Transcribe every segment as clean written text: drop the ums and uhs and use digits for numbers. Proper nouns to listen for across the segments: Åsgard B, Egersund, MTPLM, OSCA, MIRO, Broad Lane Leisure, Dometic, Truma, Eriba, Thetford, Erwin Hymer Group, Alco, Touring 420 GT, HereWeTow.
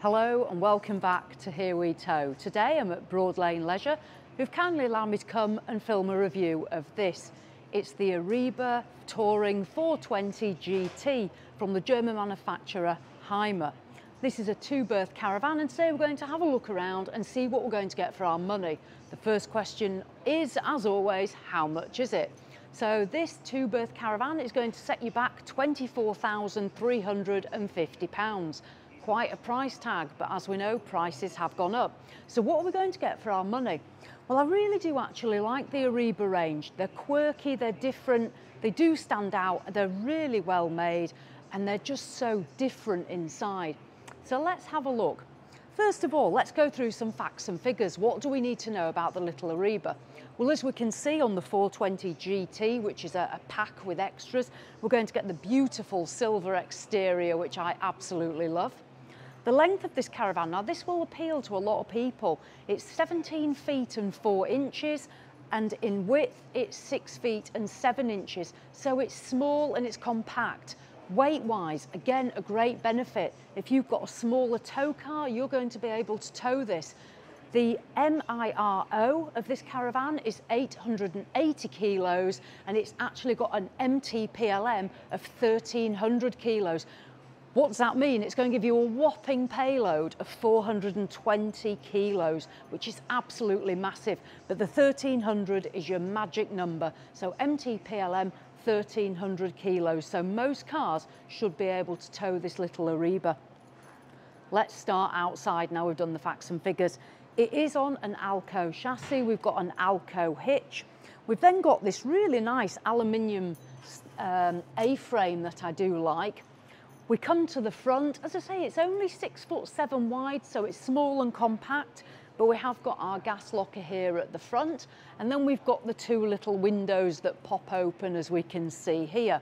Hello and welcome back to Here We Tow. Today I'm at Broad Lane Leisure, who've kindly allowed me to come and film a review of this. It's the Eriba Touring 420 GT from the German manufacturer Hymer. This is a two-berth caravan and today we're going to have a look around and see what we're going to get for our money. The first question is, as always, how much is it? So this two-berth caravan is going to set you back £24,350. Quite a price tag, but as we know, prices have gone up. So what are we going to get for our money? Well, I really do actually like the Eriba range. They're quirky, they're different, they do stand out, they're really well made, and they're just so different inside. So let's have a look. First of all, let's go through some facts and figures. What do we need to know about the little Eriba? Well, as we can see on the 420 GT, which is a pack with extras, we're going to get the beautiful silver exterior, which I absolutely love. The length of this caravan, now this will appeal to a lot of people, it's 17 feet and 4 inches, and in width it's 6 feet and 7 inches, so it's small and it's compact. Weight wise, again, a great benefit. If you've got a smaller tow car, you're going to be able to tow this. The MIRO of this caravan is 880 kilos and it's actually got an MTPLM of 1300 kilos. What does that mean? It's going to give you a whopping payload of 420 kilos, which is absolutely massive. But the 1300 is your magic number. So MTPLM, 1300 kilos. So most cars should be able to tow this little Eriba. Let's start outside now we've done the facts and figures. It is on an Alco chassis. We've got an Alco hitch. We've then got this really nice aluminium A-frame that I do like. We come to the front. As I say, it's only 6'7" wide, so it's small and compact, but we have got our gas locker here at the front, and then we've got the two little windows that pop open, as we can see here.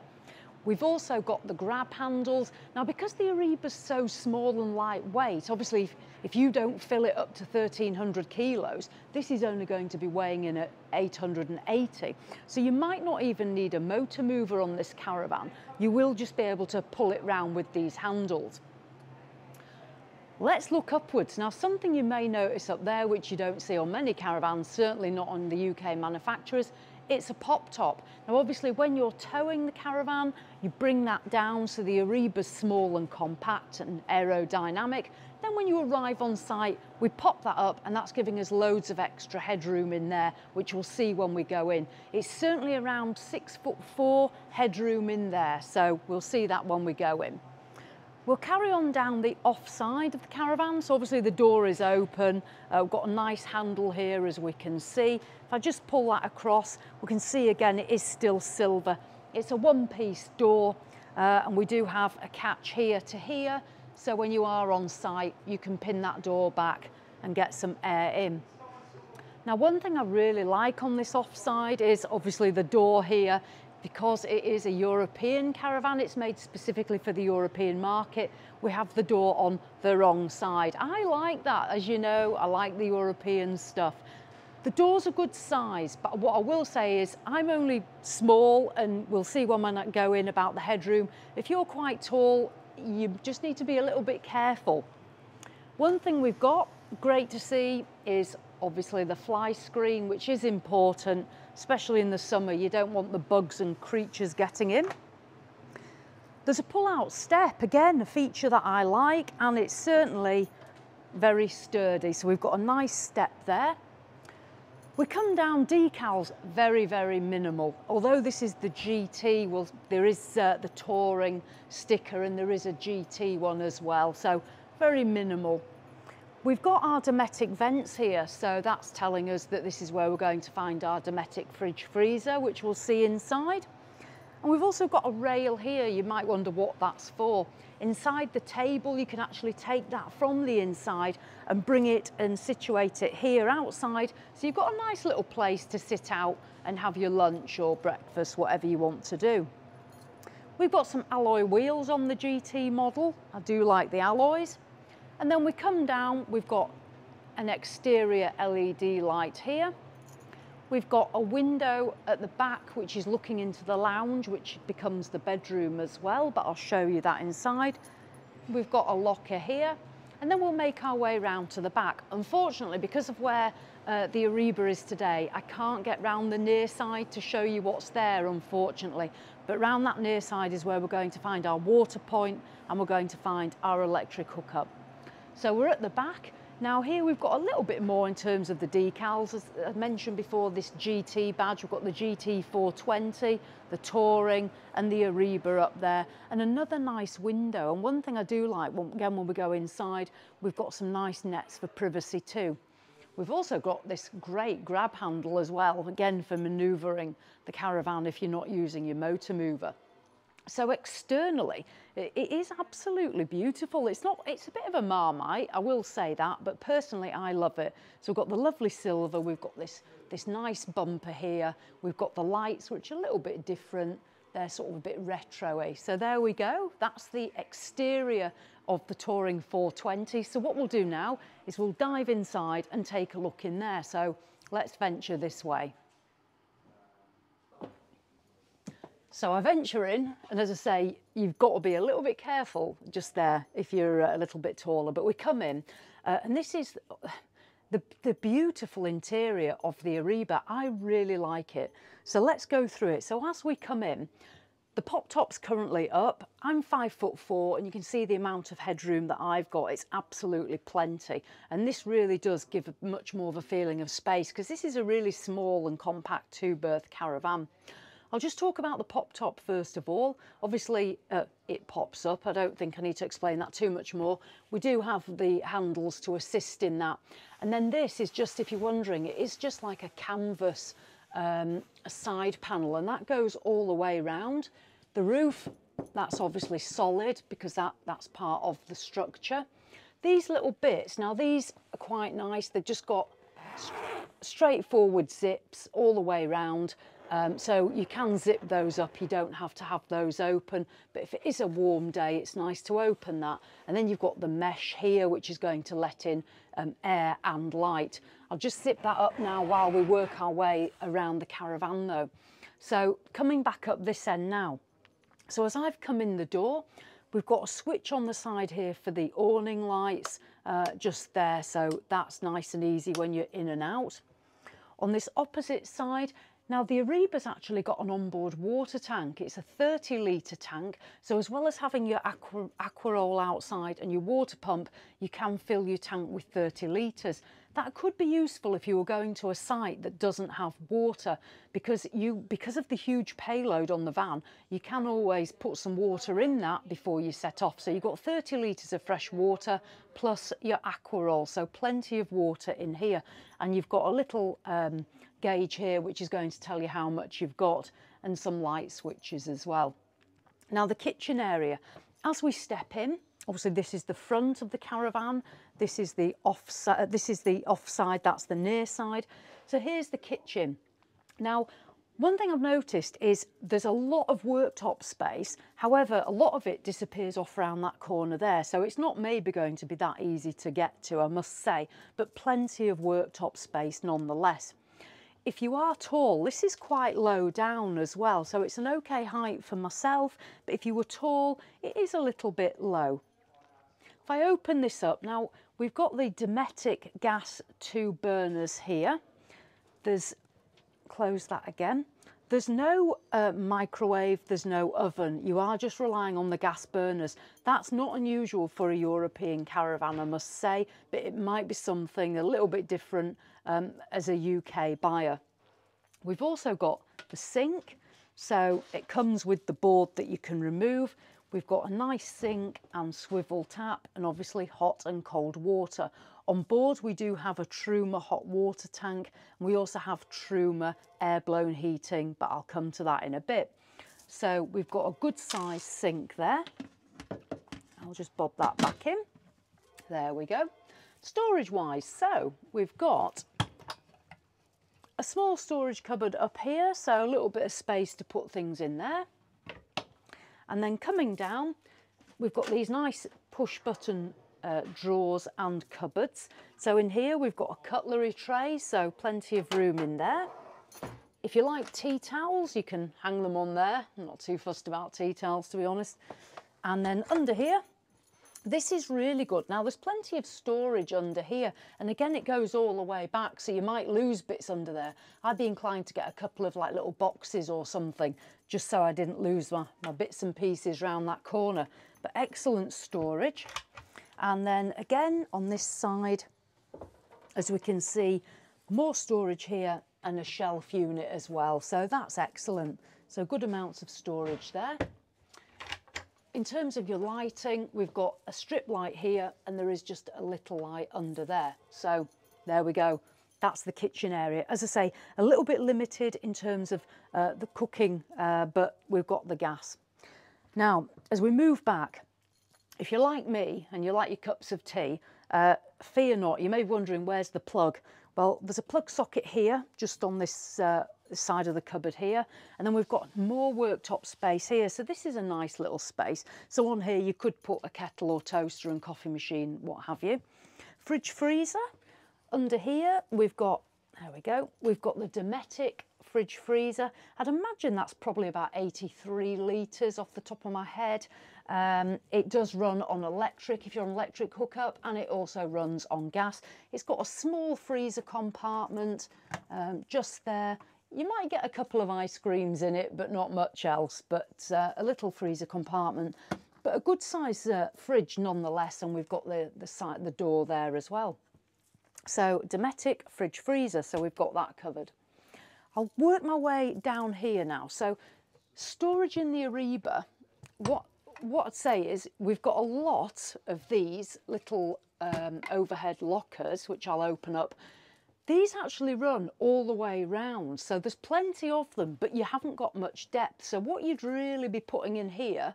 We've also got the grab handles. Now, because the Eriba's so small and lightweight, obviously if you don't fill it up to 1300 kilos, this is only going to be weighing in at 880. So you might not even need a motor mover on this caravan. You will just be able to pull it round with these handles. Let's look upwards. Now, something you may notice up there, which you don't see on many caravans, certainly not on the UK manufacturers, it's a pop top. Now, obviously, when you're towing the caravan, you bring that down so the Eriba's small and compact and aerodynamic. Then when you arrive on site, we pop that up, and that's giving us loads of extra headroom in there, which we'll see when we go in. It's certainly around 6'4" headroom in there, so we'll see that when we go in. We'll carry on down the off side of the caravan. So obviously the door is open. We've got a nice handle here, as we can see. If I just pull that across, we can see again, it is still silver. It's a one-piece door, and we do have a catch here to here. So when you are on site, you can pin that door back and get some air in. Now, one thing I really like on this off side is obviously the door here. Because it is a European caravan, it's made specifically for the European market, we have the door on the wrong side. I like that, as you know, I like the European stuff. The door's a good size, but what I will say is I'm only small, and we'll see when I go in about the headroom. If you're quite tall, you just need to be a little bit careful. One thing we've got, great to see, is obviously the fly screen, which is important, especially in the summer. You don't want the bugs and creatures getting in. There's a pull-out step, again, a feature that I like, and it's certainly very sturdy. So we've got a nice step there. We come down, decals, very, very minimal. Although this is the GT, well, there is the touring sticker and there is a GT one as well, so very minimal. We've got our Dometic vents here, so that's telling us that this is where we're going to find our Dometic fridge freezer, which we'll see inside. And we've also got a rail here. You might wonder what that's for. Inside the table, you can actually take that from the inside and bring it and situate it here outside. So you've got a nice little place to sit out and have your lunch or breakfast, whatever you want to do. We've got some alloy wheels on the GT model. I do like the alloys. And then we come down, we've got an exterior LED light here. We've got a window at the back, which is looking into the lounge, which becomes the bedroom as well, but I'll show you that inside. We've got a locker here. and then we'll make our way round to the back. Unfortunately, because of where the Eriba is today, I can't get round the near side to show you what's there, unfortunately. But round that near side is where we're going to find our water point and we're going to find our electric hookup. So we're at the back. Now here we've got a little bit more in terms of the decals. As I mentioned before, this GT badge, we've got the GT 420, the Touring and the Eriba up there, and another nice window. And one thing I do like, again, when we go inside, we've got some nice nets for privacy too. We've also got this great grab handle as well, again, for manoeuvring the caravan if you're not using your motor mover. So externally, it is absolutely beautiful. It's a bit of a Marmite, I will say that, but personally, I love it. So we've got the lovely silver, we've got this nice bumper here, we've got the lights, which are a little bit different. They're sort of a bit retro-y. So there we go. That's the exterior of the Touring 420. So what we'll do now is we'll dive inside and take a look in there. So let's venture this way. So I venture in, and as I say, you've got to be a little bit careful just there if you're a little bit taller, but we come in, and this is the beautiful interior of the Eriba. I really like it. So let's go through it. So as we come in, the pop top's currently up. I'm 5'4", and you can see the amount of headroom that I've got. It's absolutely plenty. And this really does give much more of a feeling of space, because this is a really small and compact two-berth caravan. I'll just talk about the pop-top first of all. Obviously, it pops up. I don't think I need to explain that too much more. We do have the handles to assist in that. And then this is just, if you're wondering, it is just like a canvas side panel, and that goes all the way round. The roof, that's obviously solid because that's part of the structure. These little bits, now these are quite nice. They've just got straightforward zips all the way round. So you can zip those up, you don't have to have those open, but if it is a warm day, it's nice to open that. And then you've got the mesh here, which is going to let in air and light. I'll just zip that up now while we work our way around the caravan though. So coming back up this end now. So as I've come in the door, we've got a switch on the side here for the awning lights just there. So that's nice and easy when you're in and out. On this opposite side, now the Eriba's actually got an onboard water tank. It's a 30-litre tank, so as well as having your aquarole outside and your water pump, you can fill your tank with 30 litres. That could be useful if you were going to a site that doesn't have water, because of the huge payload on the van, you can always put some water in that before you set off. So you've got 30 litres of fresh water plus your aquarole, so plenty of water in here. And you've got a little gauge here which is going to tell you how much you've got, and some light switches as well. Now the kitchen area, as we step in, obviously this is the front of the caravan, this is the offside, that's the near side. So here's the kitchen. Now one thing I've noticed is there's a lot of worktop space, however a lot of it disappears off around that corner there, so it's not maybe going to be that easy to get to, I must say, but plenty of worktop space nonetheless. If you are tall, this is quite low down as well, so it's an okay height for myself, but if you were tall, it is a little bit low. If I open this up, now we've got the Dometic gas 2 burners here. Close that again. There's no microwave, there's no oven. You are just relying on the gas burners. That's not unusual for a European caravan, I must say, but it might be something a little bit different as a UK buyer. We've also got the sink. So it comes with the board that you can remove. We've got a nice sink and swivel tap, and obviously hot and cold water. On board, we do have a Truma hot water tank, and we also have Truma air-blown heating, but I'll come to that in a bit. So we've got a good size sink there. I'll just bob that back in. There we go. Storage-wise, so we've got a small storage cupboard up here, so a little bit of space to put things in there. And then coming down, we've got these nice push-button drawers and cupboards. So in here we've got a cutlery tray, so plenty of room in there. If you like tea towels, you can hang them on there. I'm not too fussed about tea towels, to be honest. And then under here This is really good. Now, there's plenty of storage under here, and again, it goes all the way back, so you might lose bits under there. I'd be inclined to get a couple of like little boxes or something, just so I didn't lose my bits and pieces round that corner. But excellent storage. And then again, on this side, as we can see, more storage here and a shelf unit as well. So that's excellent. So good amounts of storage there. In terms of your lighting, we've got a strip light here and there is just a little light under there. So there we go. That's the kitchen area. As I say, a little bit limited in terms of the cooking, but we've got the gas. Now, as we move back, if you're like me and you like your cups of tea, fear not, you may be wondering, where's the plug? Well, there's a plug socket here, just on this side of the cupboard here, and then we've got more worktop space here. So this is a nice little space. So on here, you could put a kettle or toaster and coffee machine, what have you. Fridge freezer, under here, we've got, there we go, we've got the Dometic fridge freezer. I'd imagine that's probably about 83 litres off the top of my head. It does run on electric if you're on electric hookup, and it also runs on gas. It's got a small freezer compartment just there. You might get a couple of ice creams in it, but not much else, but a little freezer compartment. But a good size fridge nonetheless, and we've got the door there as well. So Dometic fridge freezer, so we've got that covered. I'll work my way down here now. So storage in the Eriba, what I'd say is we've got a lot of these little overhead lockers, which I'll open up. These actually run all the way round, so there's plenty of them, but you haven't got much depth. So what you'd really be putting in here,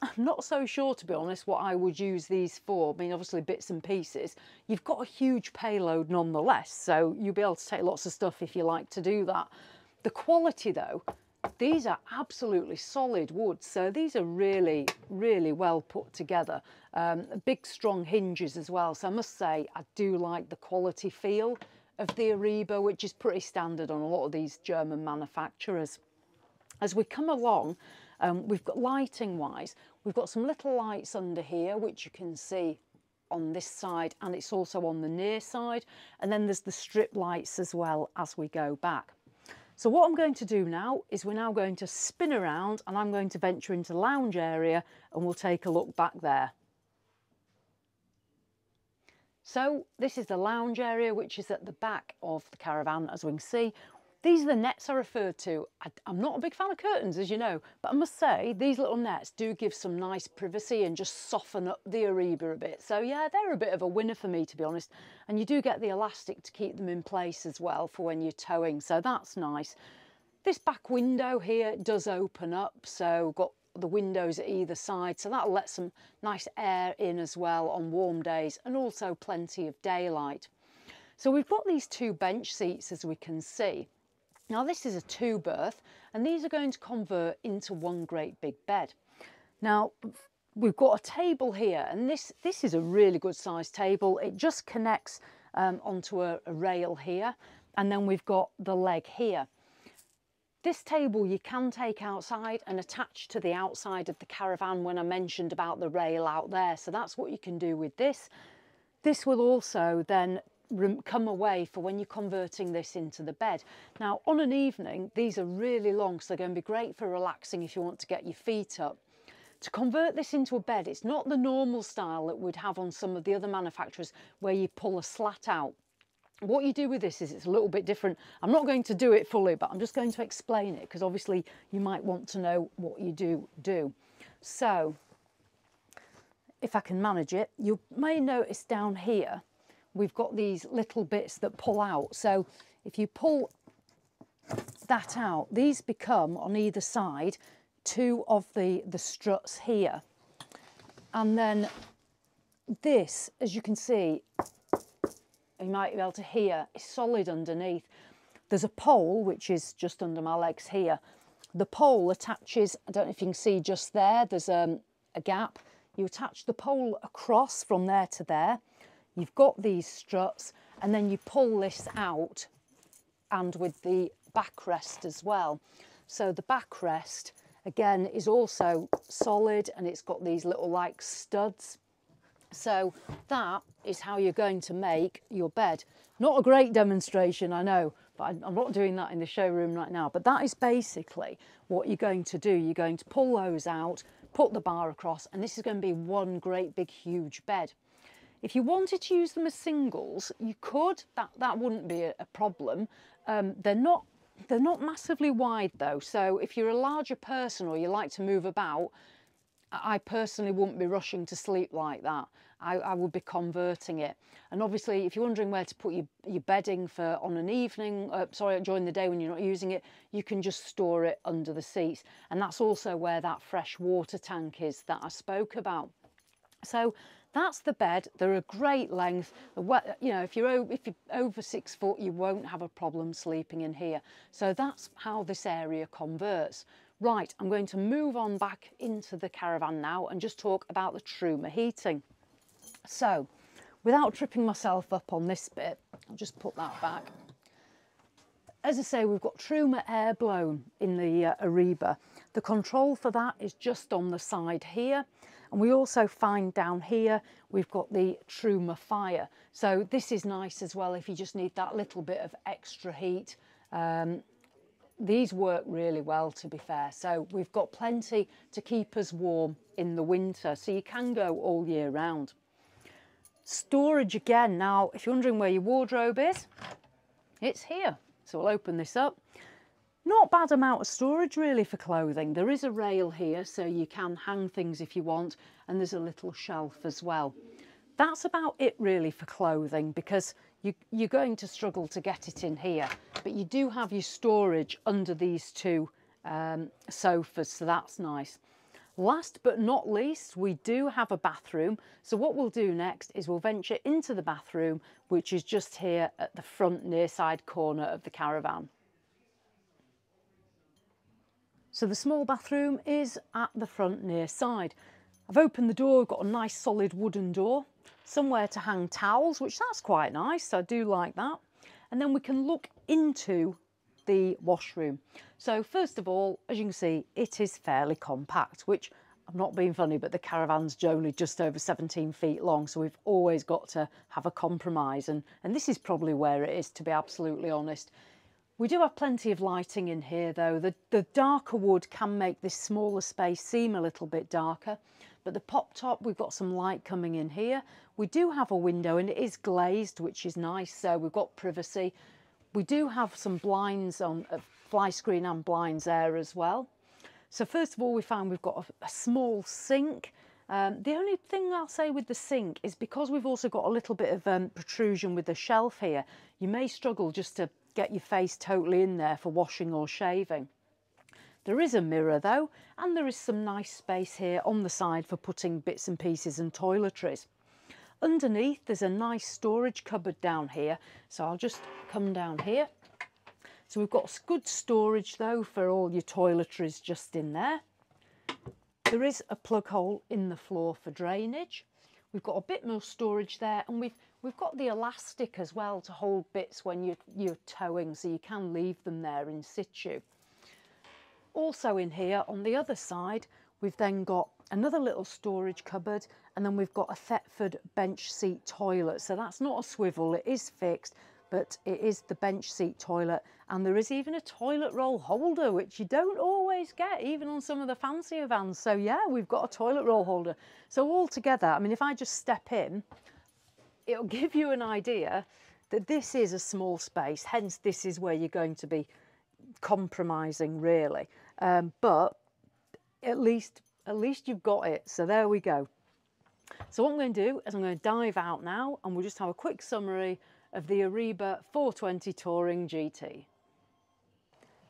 I'm not so sure, to be honest, what I would use these for. I mean, obviously bits and pieces. You've got a huge payload nonetheless, so you'll be able to take lots of stuff if you like to do that. The quality though, these are absolutely solid wood, so these are really, really well put together. Big, strong hinges as well, so I must say I do like the quality feel of the Eriba, which is pretty standard on a lot of these German manufacturers. As we come along, we've got lighting wise, we've got some little lights under here, which you can see on this side, and it's also on the near side. And then there's the strip lights as well as we go back. So what I'm going to do now is we're now going to spin around and I'm going to venture into the lounge area and we'll take a look back there. So this is the lounge area, which is at the back of the caravan, as we can see. These are the nets I referred to. I'm not a big fan of curtains, as you know, but I must say these little nets do give some nice privacy and just soften up the Eriba a bit. So yeah, they're a bit of a winner for me, to be honest. And you do get the elastic to keep them in place as well for when you're towing, so that's nice. This back window here does open up, so got the windows at either side, so that'll let some nice air in as well on warm days, and also plenty of daylight. So we've got these two bench seats, as we can see. Now this is a two berth, and these are going to convert into one great big bed. Now we've got a table here, and this is a really good sized table. It just connects onto a rail here, and then we've got the leg here. This table you can take outside and attach to the outside of the caravan when I mentioned about the rail out there. So that's what you can do with this. This will also then come away for when you're converting this into the bed. Now on an evening, these are really long, so they're going to be great for relaxing if you want to get your feet up. To convert this into a bed, it's not the normal style that we'd have on some of the other manufacturers where you pull a slat out. What you do with this is it's a little bit different. I'm not going to do it fully, but I'm just going to explain it, because obviously you might want to know what you do. So if I can manage it, you may notice down here we've got these little bits that pull out. So if you pull that out, these become on either side two of the struts here. And then this, as you can see, you might be able to hear, is solid underneath. There's a pole, which is just under my legs here. The pole attaches, I don't know if you can see just there, there's a gap. You attach the pole across from there to there. You've got these struts, and then you pull this out, and with the backrest as well. So the backrest, again, is also solid, and it's got these little like studs So that is how you're going to make your bed. Not a great demonstration, I know, but I'm not doing that in the showroom right now. But that is basically what you're going to do. You're going to pull those out, put the bar across, and this is going to be one great big huge bed. If you wanted to use them as singles, you could. That wouldn't be a problem. They're not massively wide though, so if you're a larger person or you like to move about, I personally wouldn't be rushing to sleep like that. I would be converting it. And obviously, if you're wondering where to put your bedding for on an evening, during the day when you're not using it, you can just store it under the seats. And that's also where that fresh water tank is that I spoke about. So that's the bed. They're a great length. You know, if you're over 6 foot, you won't have a problem sleeping in here. So that's how this area converts. Right, I'm going to move on back into the caravan now and just talk about the Truma heating. So, without tripping myself up on this bit, I'll just put that back. As I say, we've got Truma air blown in the Eriba. The control for that is just on the side here. And we also find down here, we've got the Truma fire. So this is nice as well if you just need that little bit of extra heat. These work really well, to be fair. So we've got plenty to keep us warm in the winter. So you can go all year round. Storage again. Now, if you're wondering where your wardrobe is, it's here. So we'll open this up. Not bad amount of storage really for clothing. There is a rail here so you can hang things if you want, and there's a little shelf as well. That's about it really for clothing, because you're going to struggle to get it in here, but you do have your storage under these two sofas, so that's nice. Last but not least, we do have a bathroom. So what we'll do next is we'll venture into the bathroom, which is just here at the front near side corner of the caravan. So the small bathroom is at the front near side. I've opened the door, we've got a nice solid wooden door, somewhere to hang towels, which that's quite nice, so I do like that. And then we can look into the washroom. So first of all, as you can see, it is fairly compact, which I'm not being funny, but the caravan's only just over 17 feet long, so we've always got to have a compromise, and this is probably where it is, to be absolutely honest. We do have plenty of lighting in here though. The darker wood can make this smaller space seem a little bit darker, but the pop top, we've got some light coming in here. We do have a window and it is glazed, which is nice, so we've got privacy. We do have some blinds on, fly screen and blinds there as well. So first of all, we found we've got a small sink. The only thing I'll say with the sink is because we've also got a little bit of protrusion with the shelf here, you may struggle just to get your face totally in there for washing or shaving. There is a mirror though, and there is some nice space here on the side for putting bits and pieces and toiletries. Underneath, there's a nice storage cupboard down here, so I'll just come down here. So we've got good storage though for all your toiletries just in there. There is a plug hole in the floor for drainage. We've got a bit more storage there, and we've got the elastic as well to hold bits when you're towing, so you can leave them there in situ. Also in here on the other side, we've then got another little storage cupboard, and then we've got a Thetford bench seat toilet. So that's not a swivel, it is fixed, but it is the bench seat toilet. And there is even a toilet roll holder, which you don't always get, even on some of the fancier vans. So yeah, we've got a toilet roll holder. So all together, I mean, if I just step in, it'll give you an idea that this is a small space. Hence, this is where you're going to be compromising really. But at least you've got it. So there we go. So what I'm going to do is I'm going to dive out now, and we'll just have a quick summary of the Eriba 420 Touring GT.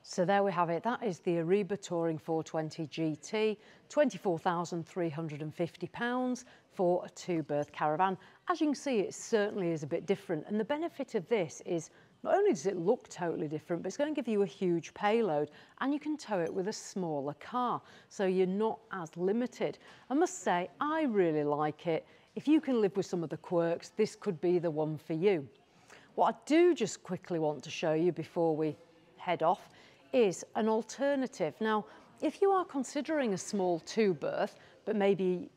So there we have it. That is the Eriba Touring 420 GT, £24,350 for a two-berth caravan. As you can see, it certainly is a bit different. And the benefit of this is not only does it look totally different, but it's going to give you a huge payload, and you can tow it with a smaller car, so you're not as limited. I must say, I really like it. If you can live with some of the quirks, this could be the one for you. What I do just quickly want to show you before we head off is an alternative. Now, if you are considering a small two-berth, but maybe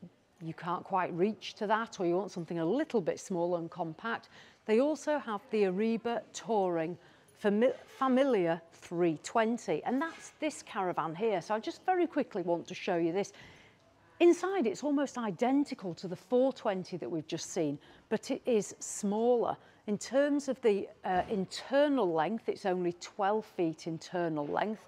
you can't quite reach to that, or you want something a little bit small and compact. They also have the Eriba Touring Familia 320, and that's this caravan here. So I just very quickly want to show you this. Inside, it's almost identical to the 420 that we've just seen, but it is smaller. In terms of the internal length, it's only 12 feet internal length.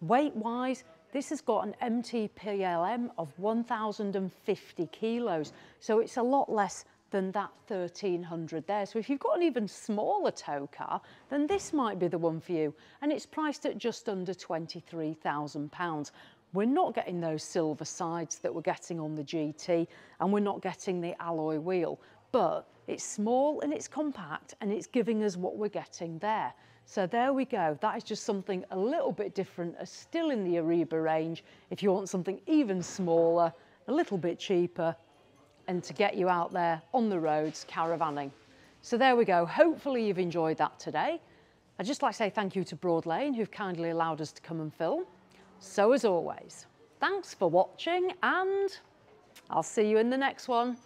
Weight-wise, this has got an MTPLM of 1,050 kilos, so it's a lot less than that 1,300 there. So if you've got an even smaller tow car, then this might be the one for you. And it's priced at just under £23,000. We're not getting those silver sides that we're getting on the GT, and we're not getting the alloy wheel, but it's small and it's compact and it's giving us what we're getting there. So there we go. That is just something a little bit different, still in the Eriba range. If you want something even smaller, a little bit cheaper, and to get you out there on the roads caravanning. So there we go. Hopefully you've enjoyed that today. I'd just like to say thank you to Broad Lane, who've kindly allowed us to come and film. So as always, thanks for watching, and I'll see you in the next one.